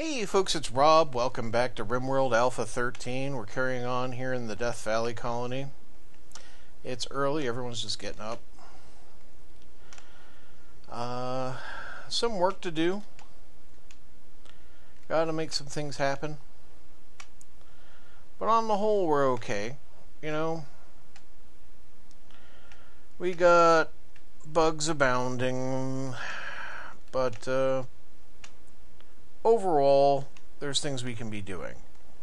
Hey folks, it's Rob. Welcome back to RimWorld Alpha 13. We're carrying on here in the Death Valley Colony. It's early, everyone's just getting up. Some work to do. Gotta make some things happen. But on the whole, we're okay. You know, we got bugs abounding, but overall, there's things we can be doing,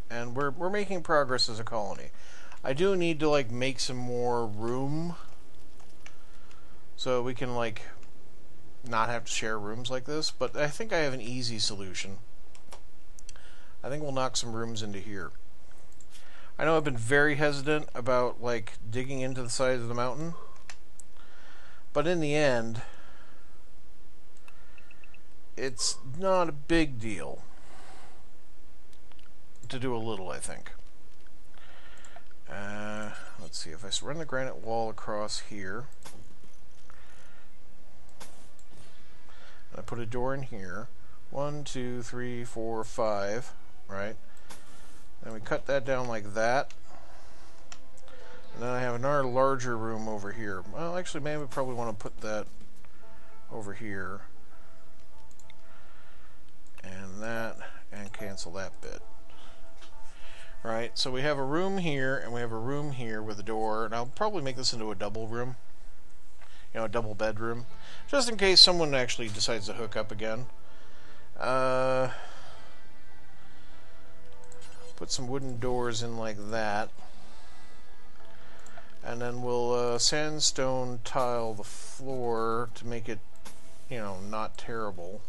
and we're making progress as a colony. I do need to like make some more room, so we can like not have to share rooms like this. But I think I have an easy solution. I think we'll knock some rooms into here. I know I've been very hesitant about like digging into the sides of the mountain, but in the end, it's not a big deal to do a little, I think. Let's see, if I run the granite wall across here, and I put a door in here, 1, 2, 3, 4, 5, right? Then we cut that down like that, and then I have another larger room over here. Well, actually, maybe we probably want to put that over here. And that, and cancel that bit. Right, so we have a room here, and we have a room here with a door, and I'll probably make this into a double room. You know, a double bedroom. Just in case someone actually decides to hook up again. Put some wooden doors in like that. And then we'll sandstone tile the floor to make it, you know, not terrible.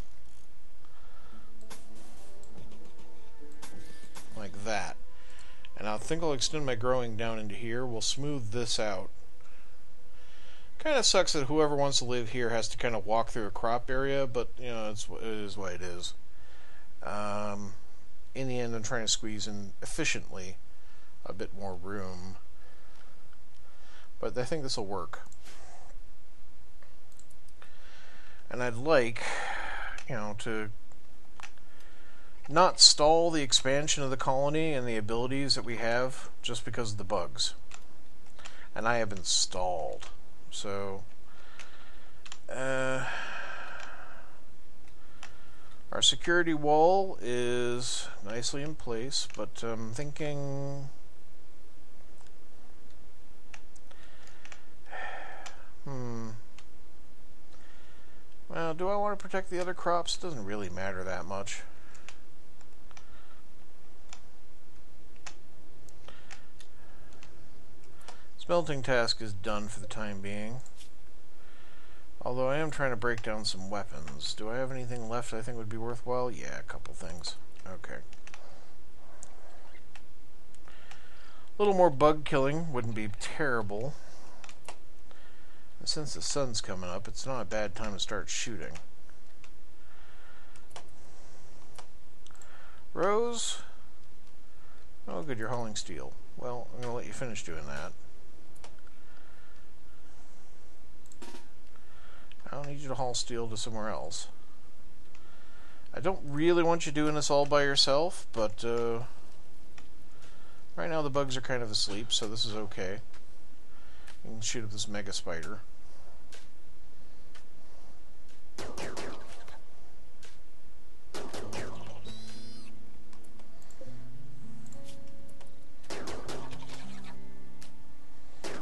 Like that. And I think I'll extend my growing down into here. We'll smooth this out. Kind of sucks that whoever wants to live here has to kind of walk through a crop area, but you know, it is what it is. In the end, I'm trying to squeeze in efficiently a bit more room, but I think this will work. And I'd like, you know, to not stall the expansion of the colony and the abilities that we have just because of the bugs. And I have been stalled. So, our security wall is nicely in place, but I'm thinking, well, do I want to protect the other crops? It doesn't really matter that much. Smelting task is done for the time being. Although I am trying to break down some weapons. Do I have anything left I think would be worthwhile? Yeah, a couple things. Okay. A little more bug killing wouldn't be terrible. And since the sun's coming up, it's not a bad time to start shooting. Rose? Oh good, you're hauling steel. Well, I'm going to let you finish doing that. I don't need you to haul steel to somewhere else. I don't really want you doing this all by yourself, but right now the bugs are kind of asleep, so this is okay. You can shoot up this mega spider.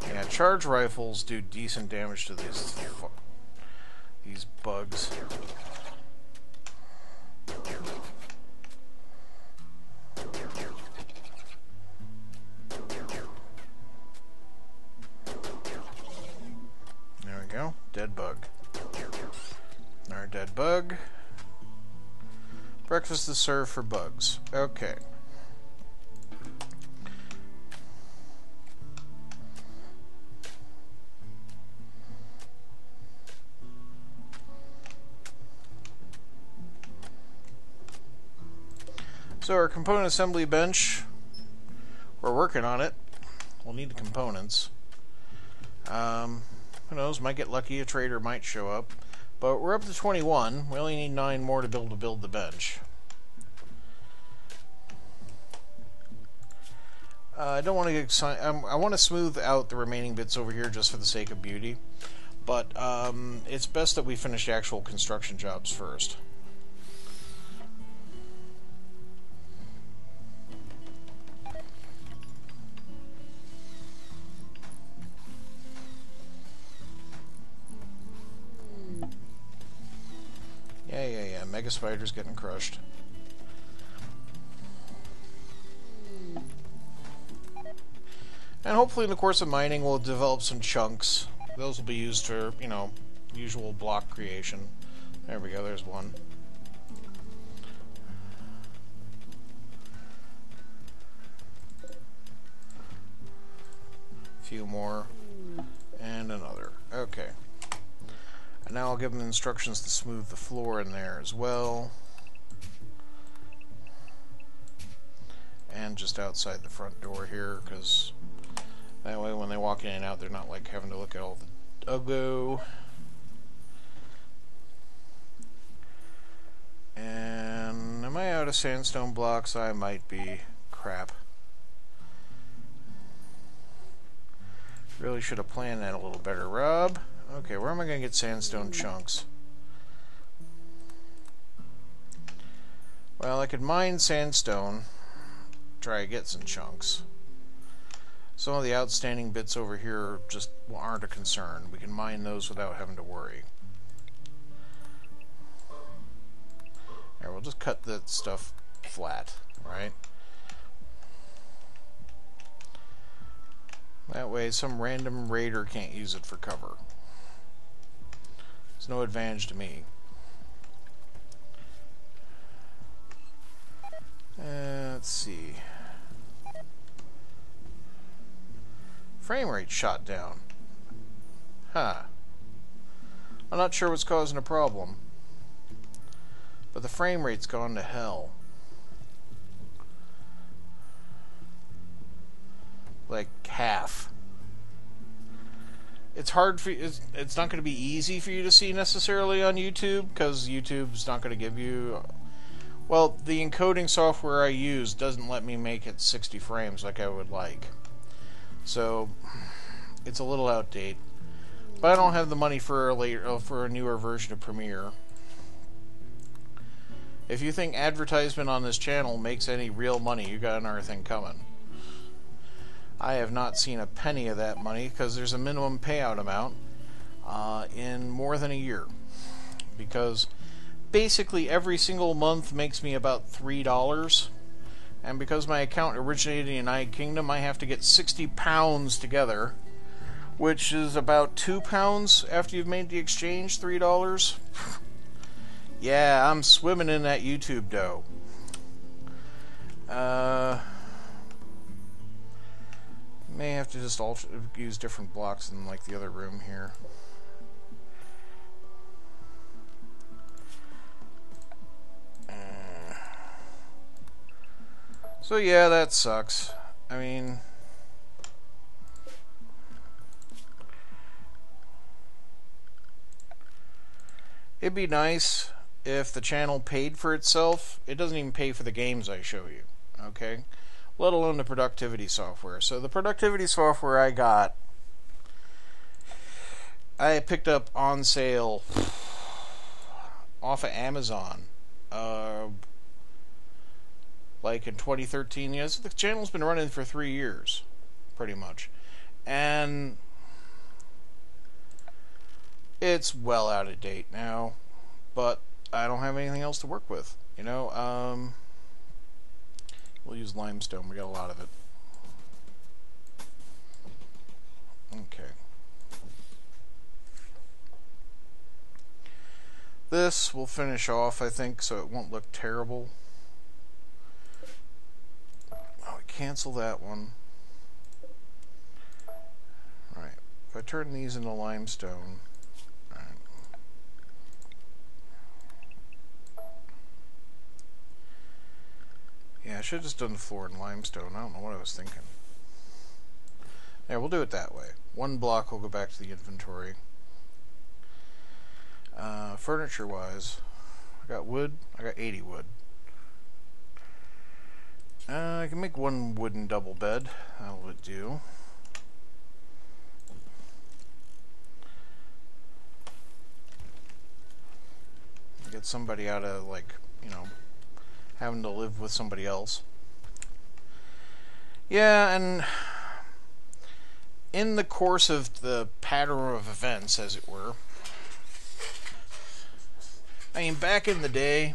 Yeah, charge rifles do decent damage to these bugs. There we go. Dead bug. Our dead bug. Breakfast is served for bugs. Okay. So our component assembly bench, we're working on it. We'll need the components. Who knows, might get lucky, a trader might show up. But we're up to 21, we only need 9 more to be able to build the bench. I don't want to get excited. I want to smooth out the remaining bits over here just for the sake of beauty, but it's best that we finish the actual construction jobs first. Yeah, Mega Spider's getting crushed. And hopefully in the course of mining we'll develop some chunks. Those will be used for, you know, usual block creation. There we go, there's one. A few more. And another. Okay. And now I'll give them instructions to smooth the floor in there as well. And just outside the front door here, because that way when they walk in and out, they're not like having to look at all the duggo. And am I out of sandstone blocks? I might be. Crap. Really should have planned that a little better, Rob. Okay, where am I going to get sandstone chunks? Well, I could mine sandstone, try to get some chunks. Some of the outstanding bits over here just aren't a concern. We can mine those without having to worry. Alright, we'll just cut that stuff flat, right? That way some random raider can't use it for cover. No advantage to me. Let's see. Frame rate shot down. Huh. I'm not sure what's causing a problem, but the frame rate's gone to hell. Like half. It's hard for you, it's not going to be easy for you to see necessarily on YouTube, because YouTube's not going to give you... Well, the encoding software I use doesn't let me make it 60 frames like I would like. So, it's a little outdated. But I don't have the money for a newer version of Premiere. If you think advertisement on this channel makes any real money, you got another thing coming. I have not seen a penny of that money because there's a minimum payout amount in more than a year, because basically every single month makes me about $3, and because my account originated in the United Kingdom, I have to get £60 together, which is about £2 after you've made the exchange, $3. Yeah, I'm swimming in that YouTube dough. May have to just use different blocks than like the other room here. So yeah, that sucks. I mean, it'd be nice if the channel paid for itself. It doesn't even pay for the games I show you, okay? Let alone the productivity software. So the productivity software I got, I picked up on sale off of Amazon, like in 2013. Yes, the channel's been running for 3 years, pretty much, and it's well out of date now. But I don't have anything else to work with, you know. We'll use limestone, we got a lot of it. Okay. This will finish off, I think, so it won't look terrible. Oh, cancel that one. Alright, if I turn these into limestone... Yeah, I should have just done the floor in limestone. I don't know what I was thinking. Yeah, we'll do it that way. One block will go back to the inventory. Furniture-wise, I got wood. I got 80 wood. I can make one wooden double bed. That would do. Get somebody out of, like, you know, having to live with somebody else. Yeah, and in the course of the pattern of events, as it were, I mean, back in the day,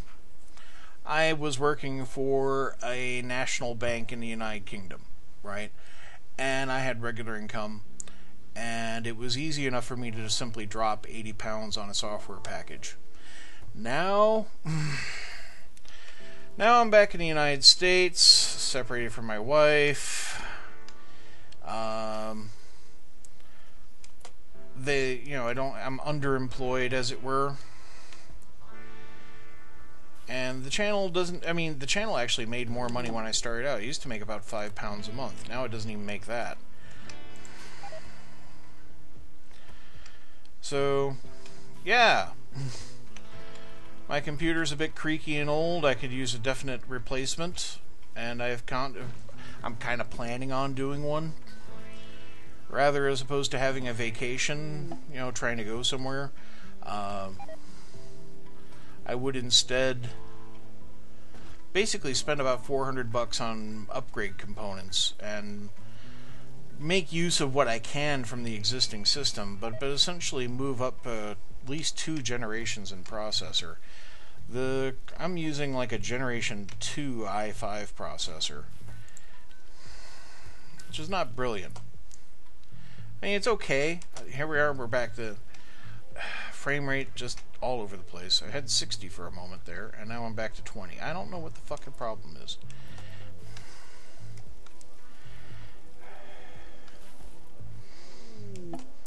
I was working for a national bank in the United Kingdom, right? And I had regular income, and it was easy enough for me to just simply drop 80 pounds on a software package. Now I'm back in the United States, separated from my wife. I'm underemployed, as it were. And the channel doesn't, I mean, the channel actually made more money when I started out. It used to make about £5 a month. Now it doesn't even make that. So, yeah. My computer's a bit creaky and old. I could use a definite replacement. And I'm kind of planning on doing one. Rather, as opposed to having a vacation, you know, trying to go somewhere. I would instead basically spend about $400 on upgrade components and make use of what I can from the existing system, but essentially move up at least 2 generations in processor. I'm using like a generation 2 i5 processor, which is not brilliant. I mean, it's okay. Here we are, we're back to frame rate just all over the place. I had 60 for a moment there, and now I'm back to 20. I don't know what the fucking problem is.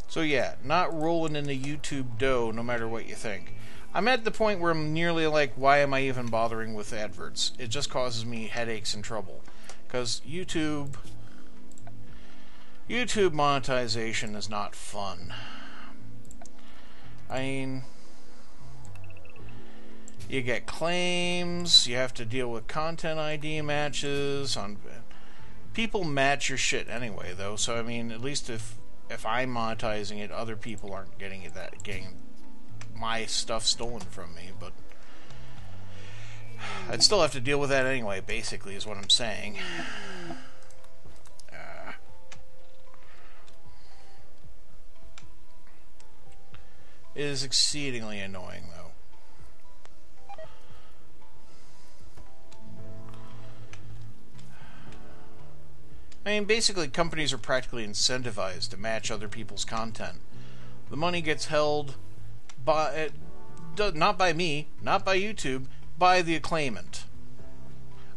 So yeah, not rolling in the YouTube dough, no matter what you think. I'm at the point where I'm nearly like, why am I even bothering with adverts? It just causes me headaches and trouble. Because YouTube monetization is not fun. I mean, you get claims, you have to deal with content ID matches. People match your shit anyway, though, so I mean, at least if I'm monetizing it, other people aren't getting it getting my stuff stolen from me, but I'd still have to deal with that anyway, basically, is what I'm saying. It is exceedingly annoying, though. I mean, basically, companies are practically incentivized to match other people's content. The money gets held by, not by me, not by YouTube, by the claimant,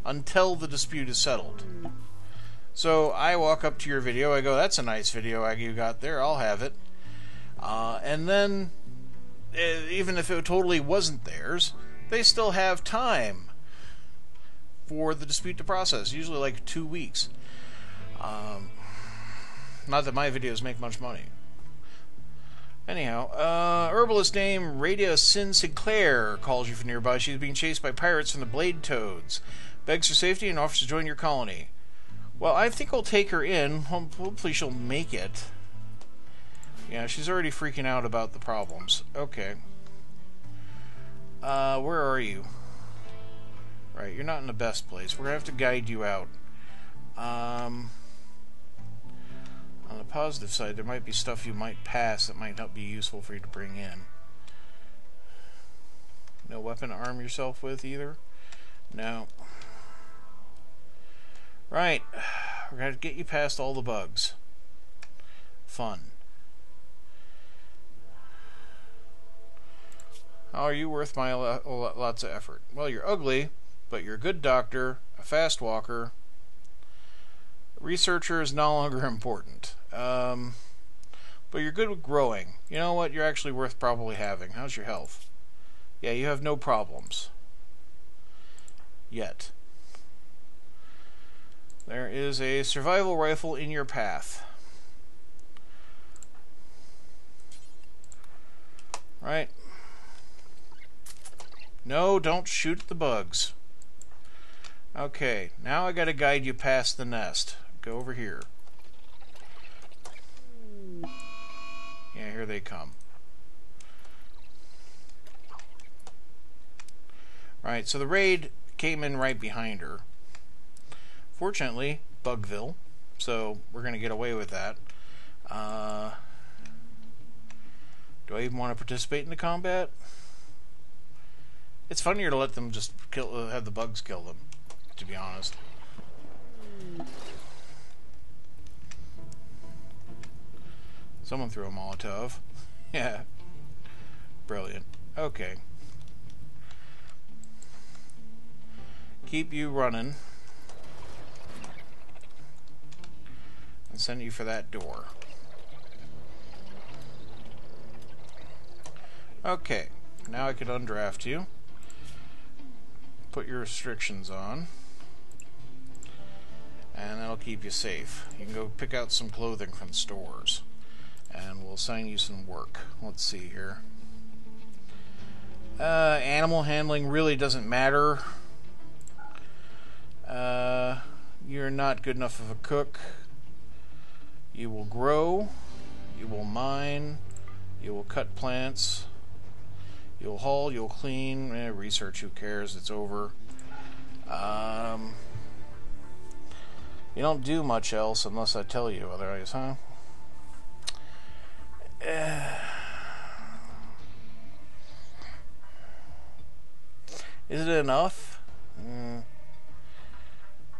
until the dispute is settled. So I walk up to your video, I go, that's a nice video you got there, I'll have it. And then, even if it totally wasn't theirs, they still have time for the dispute to process, usually like 2 weeks. Not that my videos make much money. Anyhow, herbalist named Radia Sin Sinclair calls you from nearby. She's being chased by pirates from the Blade Toads. Begs for safety and offers to join your colony. Well, I think we'll take her in. Hopefully she'll make it. Yeah, she's already freaking out about the problems. Okay. Where are you? Right, you're not in the best place. We're gonna have to guide you out. On the positive side, there might be stuff you might pass that might not be useful for you to bring in. No weapon to arm yourself with either? No. Right. We're gonna get you past all the bugs. Fun. How are you worth my lots of effort? Well, you're ugly, but you're a good doctor, a fast walker. Researcher is no longer important. But you're good with growing. You know what? You're actually worth probably having. How's your health? Yeah, you have no problems. Yet. There is a survival rifle in your path. Right. No, don't shoot the bugs. Okay, now I gotta guide you past the nest. Go over here. Yeah, here they come. Alright, so the raid came in right behind her. Fortunately, Bugville, so we're gonna get away with that. Do I even want to participate in the combat? It's funnier to let them just kill, have the bugs kill them, to be honest. Someone threw a Molotov. Yeah. Brilliant. Okay. Keep you running. And send you for that door. Okay. Now I could undraft you. Put your restrictions on. And that'll keep you safe. You can go pick out some clothing from stores. And we'll assign you some work. Let's see here. Animal handling really doesn't matter. You're not good enough of a cook. You will grow. You will mine. You will cut plants. You'll haul. You'll clean. Research, who cares? It's over. You don't do much else unless I tell you otherwise, huh? Is it enough?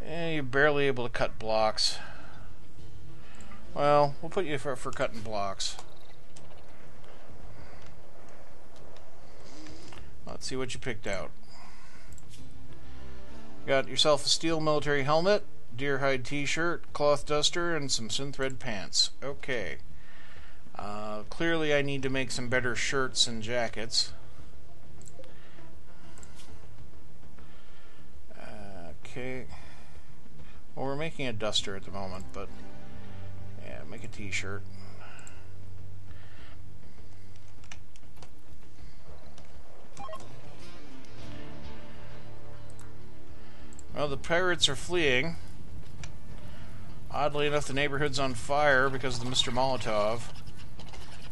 You're barely able to cut blocks. Well, we'll put you for cutting blocks. Let's see what you picked out. You got yourself a steel military helmet, deer hide t-shirt, cloth duster, and some synthred pants. Okay. Clearly I need to make some better shirts and jackets. Okay. Well, we're making a duster at the moment, but yeah, make a t-shirt. Well, the pirates are fleeing. Oddly enough, the neighborhood's on fire because of the Mr. Molotov.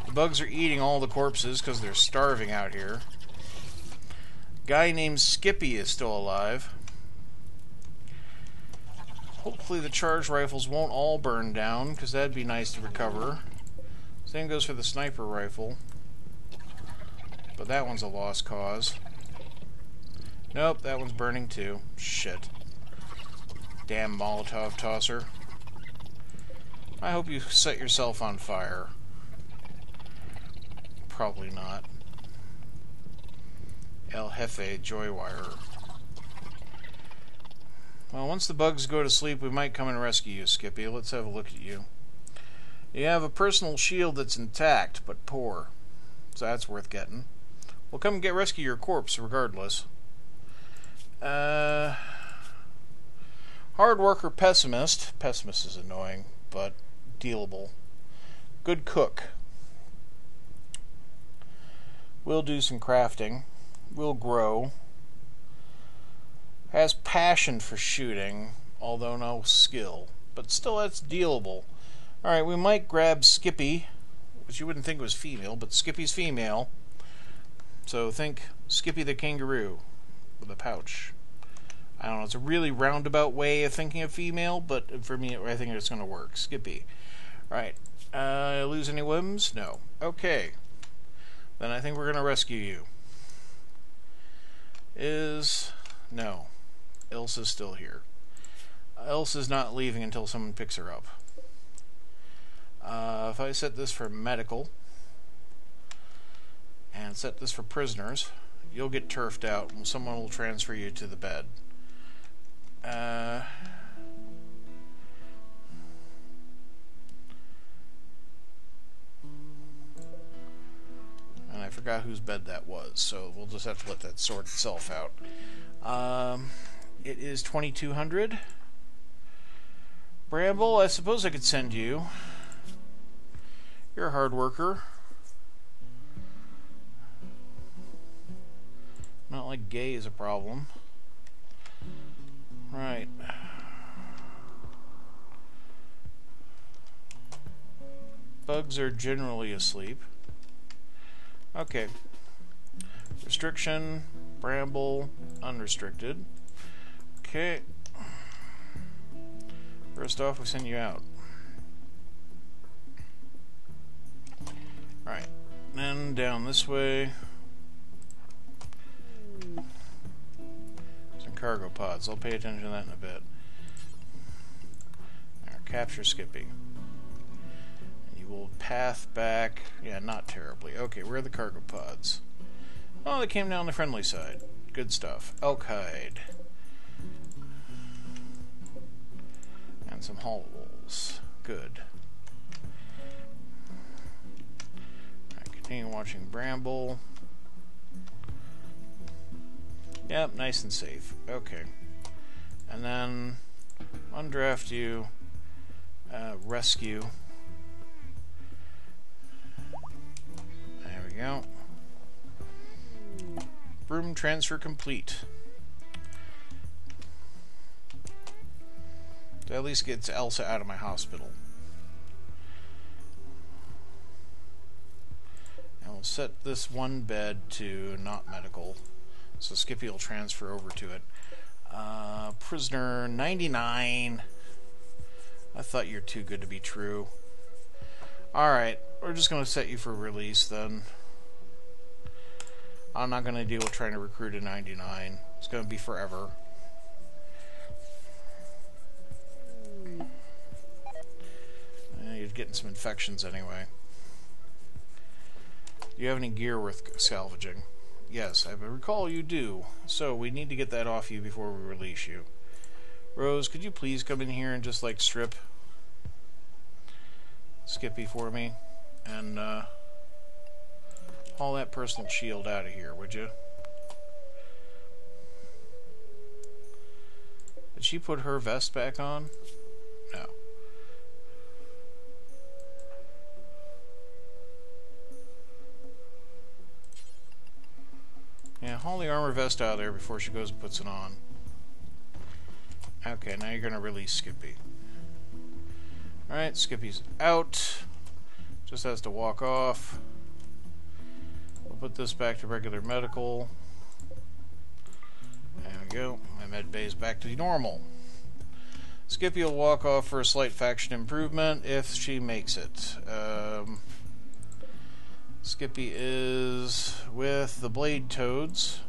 The bugs are eating all the corpses because they're starving out here. Guy named Skippy is still alive. Hopefully the charge rifles won't all burn down, because that'd be nice to recover. Same goes for the sniper rifle. But that one's a lost cause. Nope, that one's burning too. Shit. Damn Molotov tosser. I hope you set yourself on fire. Probably not. El Jefe Joywire. Well, once the bugs go to sleep, we might come and rescue you, Skippy. Let's have a look at you. You have a personal shield that's intact, but poor. So that's worth getting. We'll come and rescue your corpse, regardless. Hard worker pessimist. Pessimist is annoying, but dealable. Good cook. We'll do some crafting. We'll grow. Has passion for shooting, although no skill. But still, that's dealable. Alright, we might grab Skippy, which you wouldn't think was female, but Skippy's female. So think Skippy the kangaroo with a pouch. I don't know, it's a really roundabout way of thinking of female, but for me, I think it's going to work. Skippy. Alright, lose any limbs? No. Okay. Then I think we're going to rescue you. Is... no. Ilsa's still here. Ilsa's not leaving until someone picks her up. If I set this for medical and set this for prisoners, you'll get turfed out and someone will transfer you to the bed. And I forgot whose bed that was, so we'll just have to let that sort itself out. It is 2200. Bramble, I suppose I could send you. You're a hard worker. Not like gay is a problem. All Bugs are generally asleep. Okay. Restriction, bramble, unrestricted. Okay. First off, we send you out. Right. Then down this way. Some cargo pods. I'll pay attention to that in a bit. There, capture Skippy. You will path back. Yeah, not terribly. Okay, where are the cargo pods? Oh, they came down the friendly side. Good stuff. Elk hide. And some hull wolves. Good. Alright, continue watching Bramble. Yep, nice and safe. Okay. And then undraft you, rescue. There we go. Broom transfer complete. That at least gets Elsa out of my hospital. And we'll set this one bed to not medical, so Skippy will transfer over to it. Prisoner 99. I thought you're too good to be true. Alright, we're just going to set you for release then. I'm not going to deal with trying to recruit a 99. It's going to be forever. You're getting some infections anyway. Do you have any gear worth salvaging? Yes, I recall you do. So we need to get that off you before we release you. Rose, could you please come in here and just like strip Skippy for me? And haul that personal shield out of here, would you? Did she put her vest back on? No. Yeah, haul the armor vest out of there before she goes and puts it on. Okay, now you're going to release Skippy. Alright, Skippy's out. Just has to walk off. Put this back to regular medical. There we go. My med bay's back to normal. Skippy will walk off for a slight faction improvement if she makes it. Skippy is with the Blade Toads.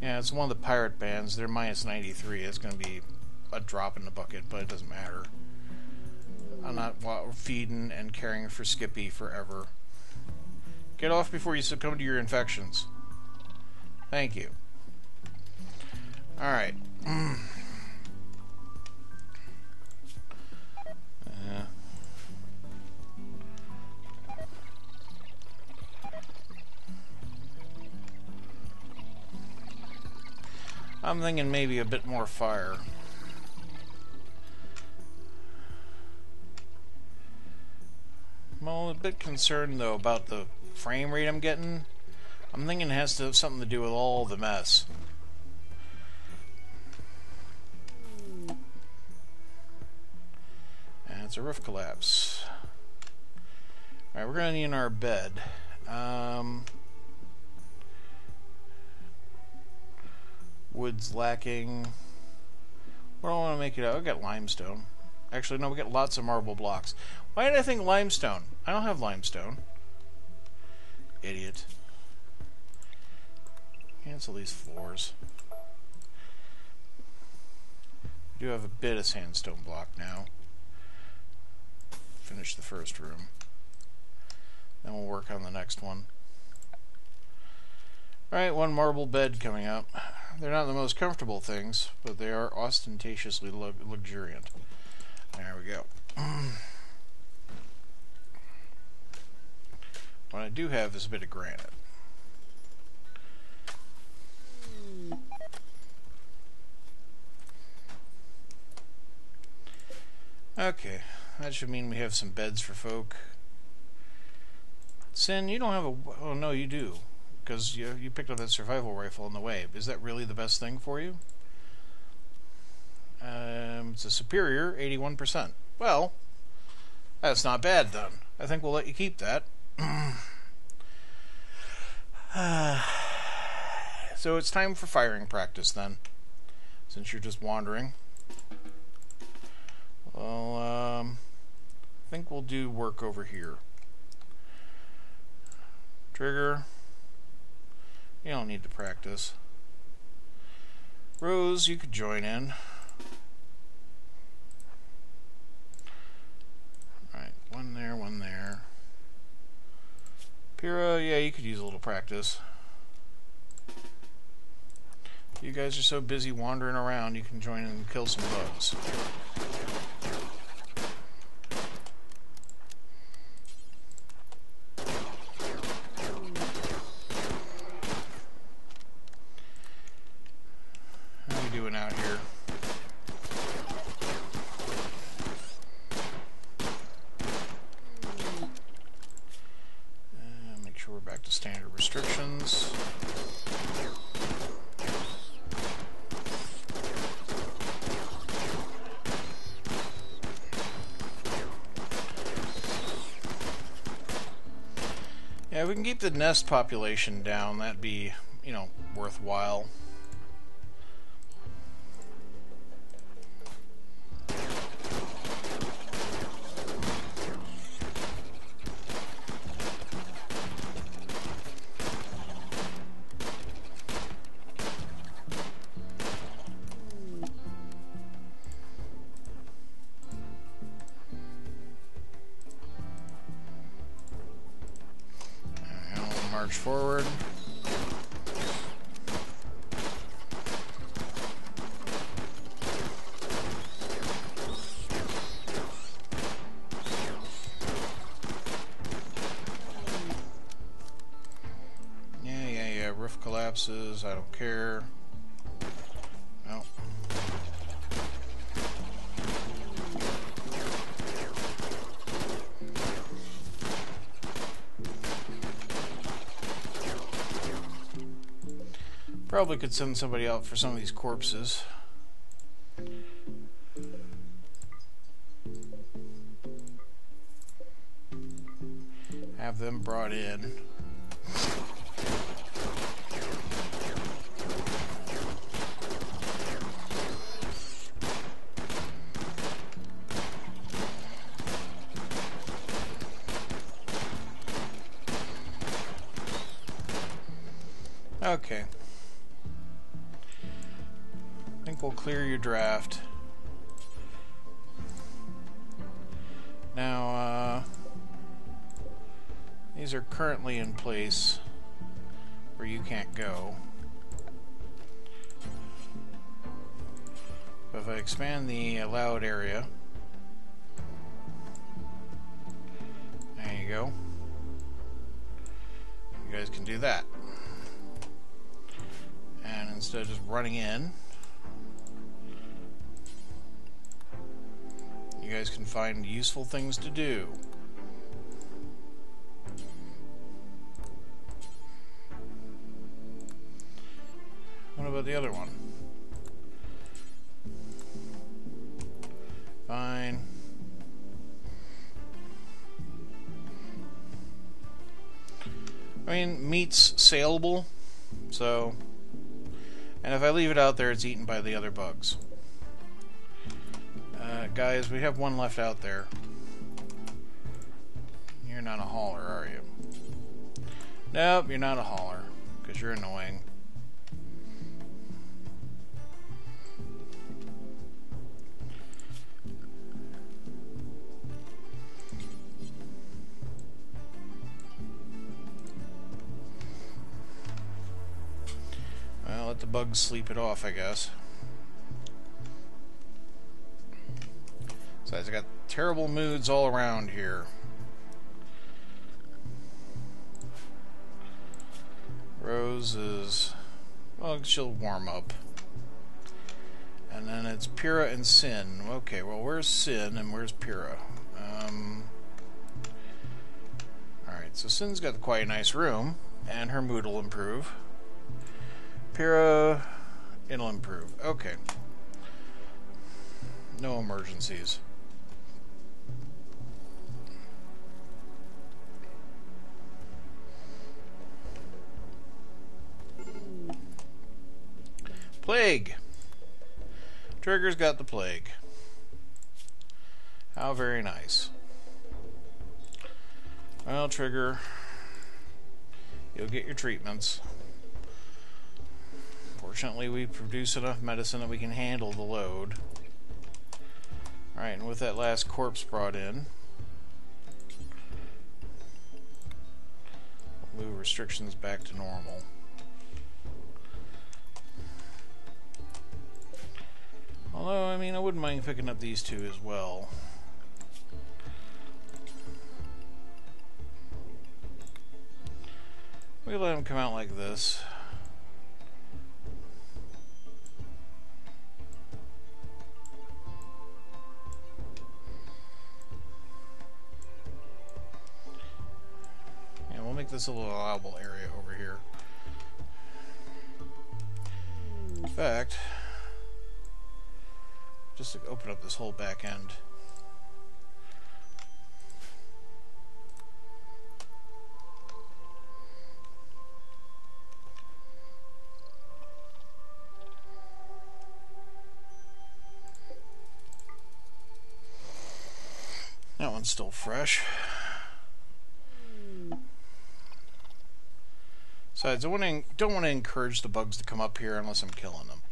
Yeah, it's one of the pirate bands. They're minus 93. It's going to be a drop in the bucket, but it doesn't matter. I'm not feeding and caring for Skippy forever. Get off before you succumb to your infections. Thank you. Alright. I'm thinking maybe a bit more fire. I'm a bit concerned, though, about the frame rate I'm getting. I'm thinking it has to have something to do with all the mess. And it's a roof collapse. Alright, we're going to need our bed. Wood's lacking. What do I want to make it out? I've got limestone. Actually, no, we got lots of marble blocks. Why did I think limestone? I don't have limestone. Idiot. Cancel these floors. We do have a bit of sandstone block now. Finish the first room. Then we'll work on the next one. Alright, one marble bed coming up. They're not the most comfortable things, but they are ostentatiously luxuriant. There we go. What I do have is a bit of granite. Okay, that should mean we have some beds for folk. Sin, you don't have a... Oh, no, you do. Because you picked up that survival rifle on the way. Is that really the best thing for you? It's a superior 81%. Well, that's not bad then. I think we'll let you keep that. So it's time for firing practice then, since you're just wandering. Well, I think we'll do work over here. Trigger. You don't need to practice. Rose, you could join in. Alright, one there, one there. Pyrrha, yeah, you could use a little practice. You guys are so busy wandering around, you can join in and kill some bugs. Yeah, if we can keep the nest population down, that'd be, you know, worthwhile. Forward. Yeah, roof collapses, I don't care. Nope. Probably could send somebody out for some of these corpses. Have them brought in. Okay. We'll clear your draft. Now, these are currently in place where you can't go. But if I expand the allowed area, there you go. You guys can do that. And instead of just running in, you guys can find useful things to do. What about the other one? Fine. I mean, meat's saleable, so... And if I leave it out there, it's eaten by the other bugs. Guys, we have one left out there. You're not a hauler, are you? Nope, you're not a hauler, because you're annoying. Well, let the bugs sleep it off, I guess. Guys, I got terrible moods all around here. Rose is... well, she'll warm up. And then it's Pyrrha and Sin. Okay, well, where's Sin and where's Pyrrha? Alright, so Sin's got quite a nice room, and her mood will improve. Pyrrha... it'll improve. Okay. no emergencies. Plague! Trigger's got the plague. How very nice. Well, Trigger, you'll get your treatments. Fortunately, we produce enough medicine that we can handle the load. Alright, and with that last corpse brought in, we'll move restrictions back to normal. Although, I mean, I wouldn't mind picking up these two as well. We let them come out like this. And we'll make this a little allowable area over here. In fact, just to open up this whole back end. That one's still fresh. Besides, I don't want to encourage the bugs to come up here unless I'm killing them.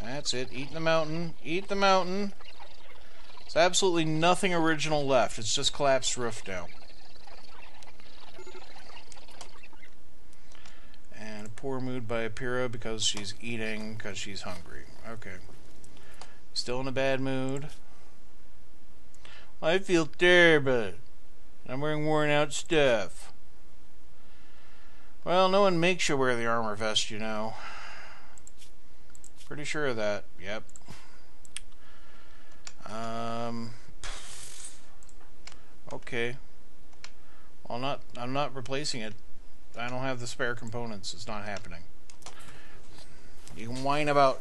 That's it. Eat the mountain. Eat the mountain. There's absolutely nothing original left. It's just collapsed roof now. And a poor mood by Apira because she's eating because she's hungry. Okay. Still in a bad mood. I feel terrible. I'm wearing worn out stuff. Well, no one makes you wear the armor vest, you know. Pretty sure of that. Yep. Okay. Well, I'm not replacing it. I don't have the spare components. It's not happening. You can whine about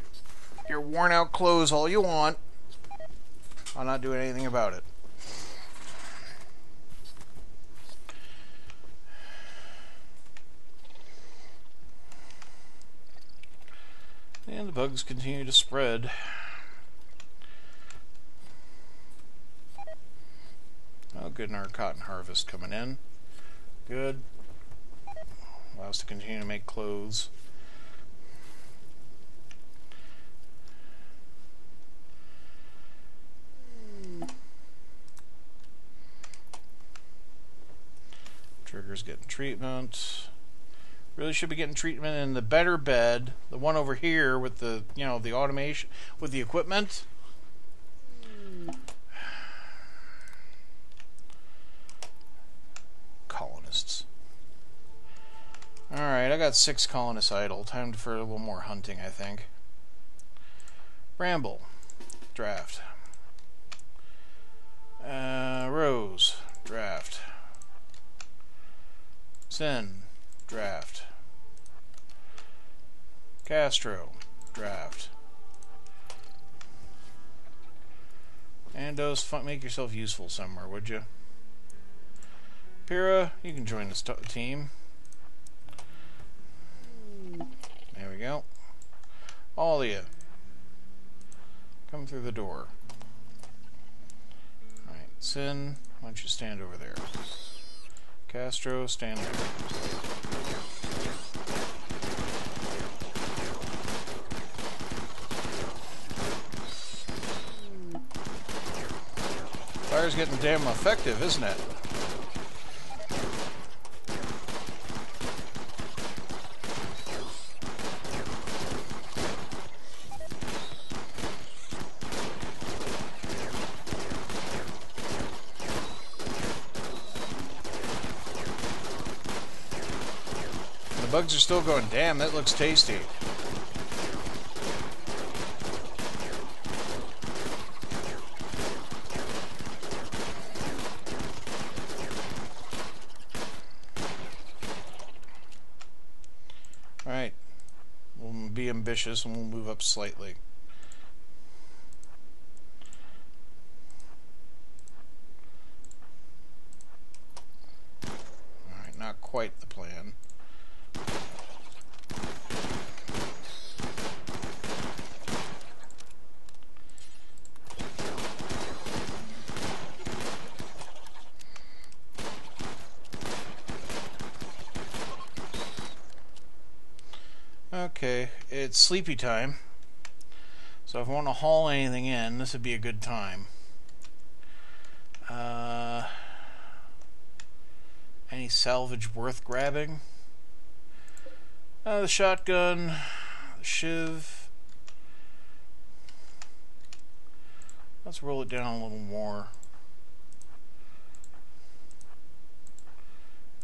your worn out clothes all you want. I'm not doing anything about it. And the bugs continue to spread. Oh, good, and our cotton harvest coming in. Good. Allow us to continue to make clothes. Trigger's getting treatment. Really should be getting treatment in the better bed, the one over here with the, you know, the automation, with the equipment. Colonists. Alright, I got 6 colonists idle. Time for a little more hunting, I think. Ramble. Draft. Rose. Draft. Sin. Draft. Castro, draft. Andos, make yourself useful somewhere, would you? Pira, you can join this team. There we go. All of you. Come through the door. Alright, Sin, why don't you stand over there? Castro, stand over there. Fire's getting damn effective, isn't it? And the bugs are still going, damn, that looks tasty. be ambitious and we'll move up slightly. Alright, not quite the plan. Okay, it's sleepy time, so if I want to haul anything in, this would be a good time. Any salvage worth grabbing? The shotgun, the shiv. Let's roll it down a little more.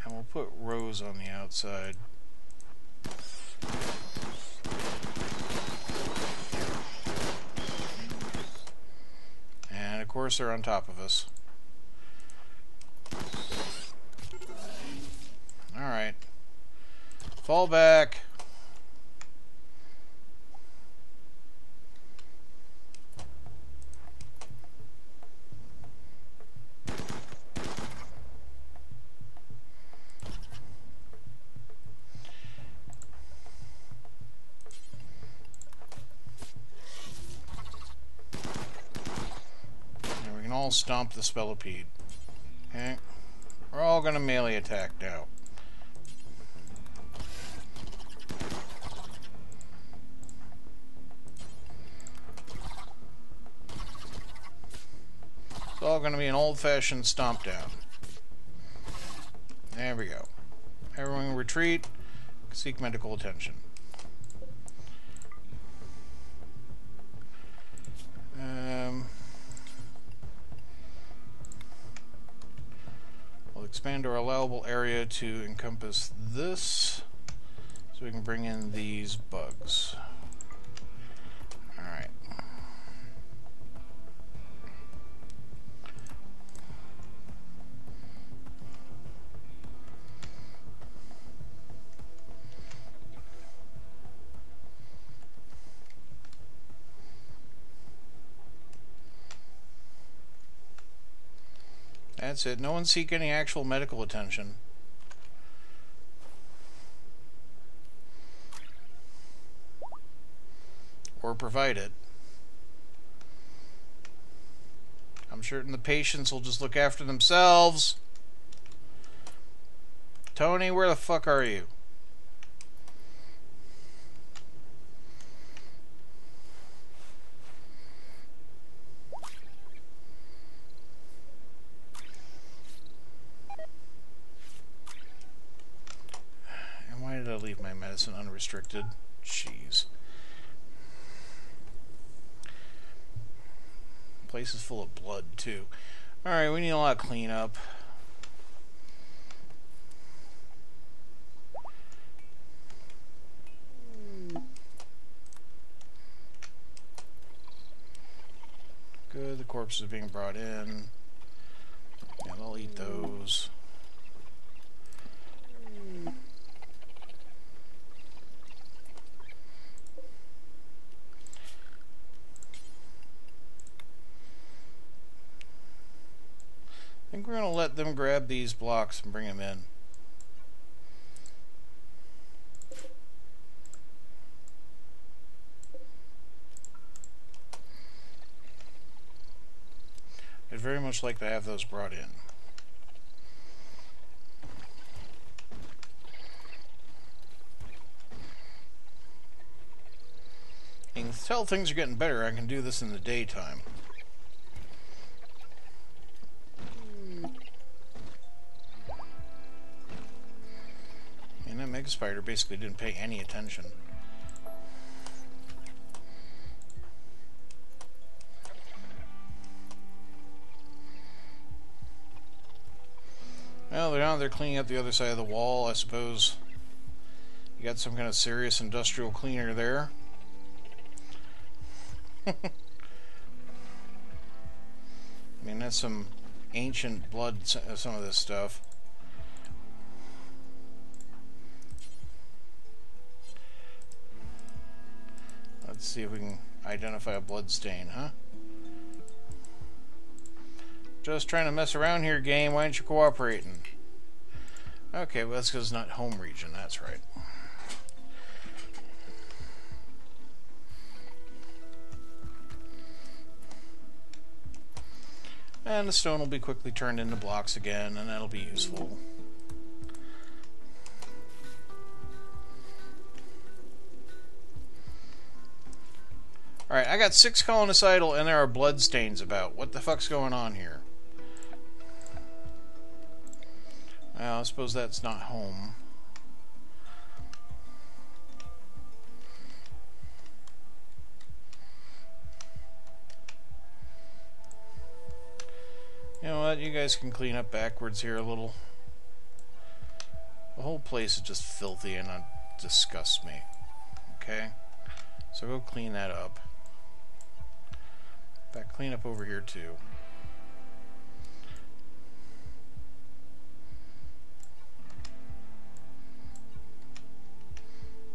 And we'll put rows on the outside. And of course they're on top of us. Alright. Fall back. Stomp the spellipede. Okay, we're all gonna melee attack now. It's all gonna be an old-fashioned stomp down. There we go. Everyone retreat. Seek medical attention. Expand our allowable area to encompass this, so we can bring in these bugs. Alright. That's it. No one seek any actual medical attention. Or provide it. I'm certain the patients will just look after themselves. Tony, where the fuck are you? And unrestricted. Jeez. Place is full of blood, too. Alright, we need a lot of cleanup. Good, the corpses are being brought in. Yeah, I'll eat those. I think we're going to let them grab these blocks and bring them in. I'd very much like to have those brought in. You can tell things are getting better. I can do this in the daytime. Mega Spider basically didn't pay any attention. Well, they're out there cleaning up the other side of the wall, I suppose. You got some kind of serious industrial cleaner there. I mean, that's some ancient blood, some of this stuff. Let's see if we can identify a blood stain, huh? Just trying to mess around here, game. Why aren't you cooperating? Okay, well, that's because it's not home region. That's right. And the stone will be quickly turned into blocks again, and that'll be useful. Alright, I got 6 colonicidal and there are bloodstains about. What the fuck's going on here? Well, I suppose that's not home. You know what, you guys can clean up backwards here a little. The whole place is just filthy and it disgusts me. Okay? So go clean that up. That cleanup over here too.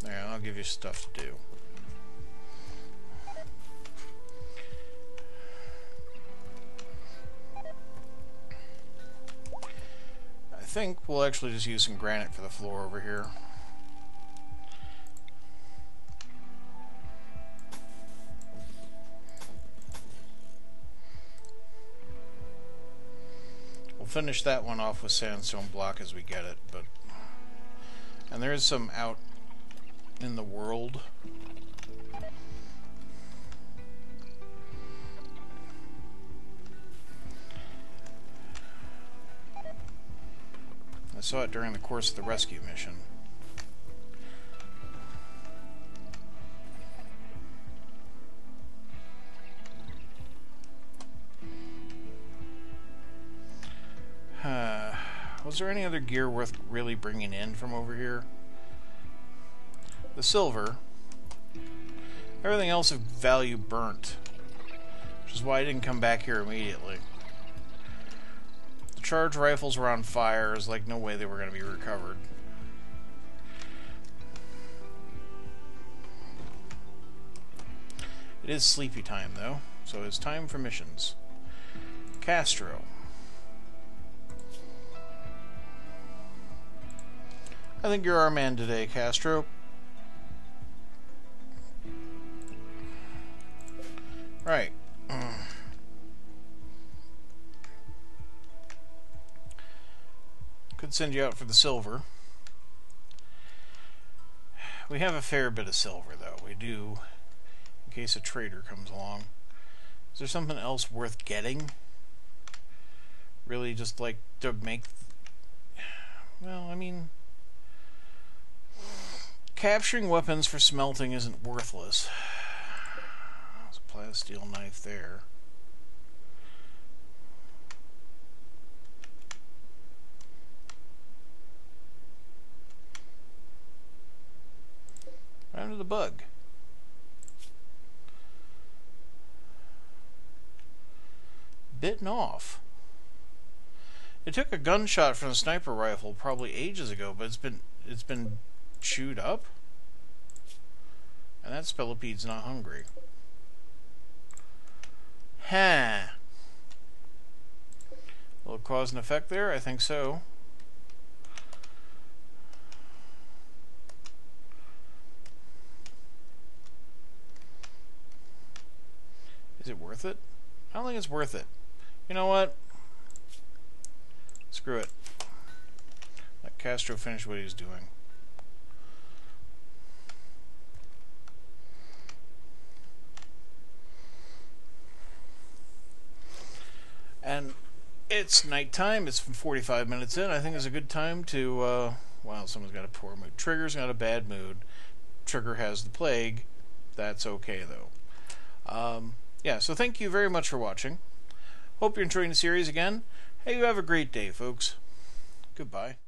There, I'll give you stuff to do. I think we'll actually just use some granite for the floor over here. Finish that one off with sandstone block as we get it, but and there is some out in the world. I saw it during the course of the rescue mission. Was there any other gear worth really bringing in from over here? The silver. Everything else of value burnt, which is why I didn't come back here immediately. The charge rifles were on fire. There's like no way they were going to be recovered. It is sleepy time though, so it's time for missions. Castro. I think you're our man today, Castro. Right. Could send you out for the silver. We have a fair bit of silver, though. We do, in case a trader comes along. Is there something else worth getting? Really just like to make... Well, I mean... Capturing weapons for smelting isn't worthless. Let's apply a steel knife there. Right under the bug. Bitten off. It took a gunshot from a sniper rifle probably ages ago, but it's been chewed up? And that spellipede's not hungry. Ha! A little cause and effect there? I think so. Is it worth it? I don't think it's worth it. You know what? Screw it. Let Castro finish what he's doing. And it's nighttime. It's 45 minutes in. I think it's a good time to... Wow, someone's got a poor mood. Trigger's got a bad mood. Trigger has the plague. That's okay, though. Yeah, so thank you very much for watching. Hope you're enjoying the series again. Hey, you have a great day, folks. Goodbye.